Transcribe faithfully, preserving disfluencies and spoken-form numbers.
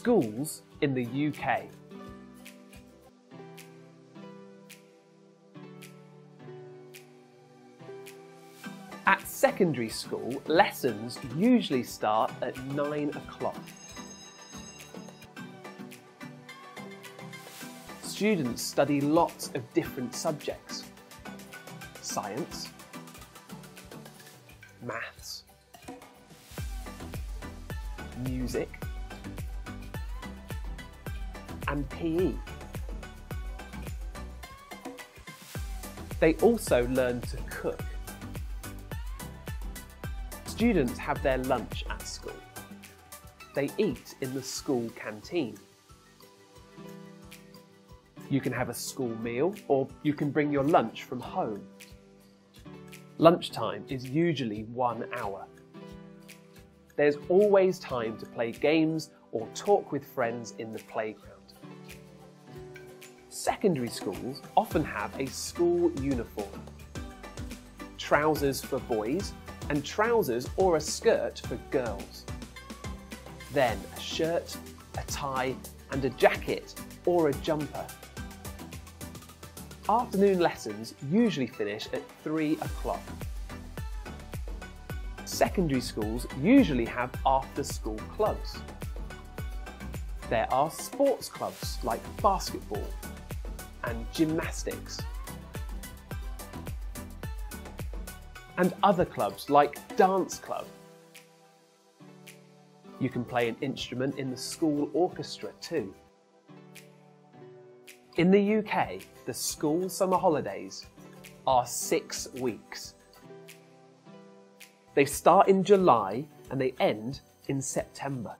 schools in the U K. At secondary school, lessons usually start at nine o'clock. Students study lots of different subjects: science, maths, music, and P E. They also learn to cook. Students have their lunch at school. They eat in the school canteen. You can have a school meal, or you can bring your lunch from home. Lunchtime is usually one hour. There's always time to play games or talk with friends in the playground. Secondary schools often have a school uniform. Trousers for boys, and trousers or a skirt for girls. Then a shirt, a tie, and a jacket or a jumper. Afternoon lessons usually finish at three o'clock. Secondary schools usually have after-school clubs. There are sports clubs like basketball and gymnastics, and other clubs like dance club. You can play an instrument in the school orchestra too. In the U K, the school summer holidays are six weeks. They start in July and they end in September.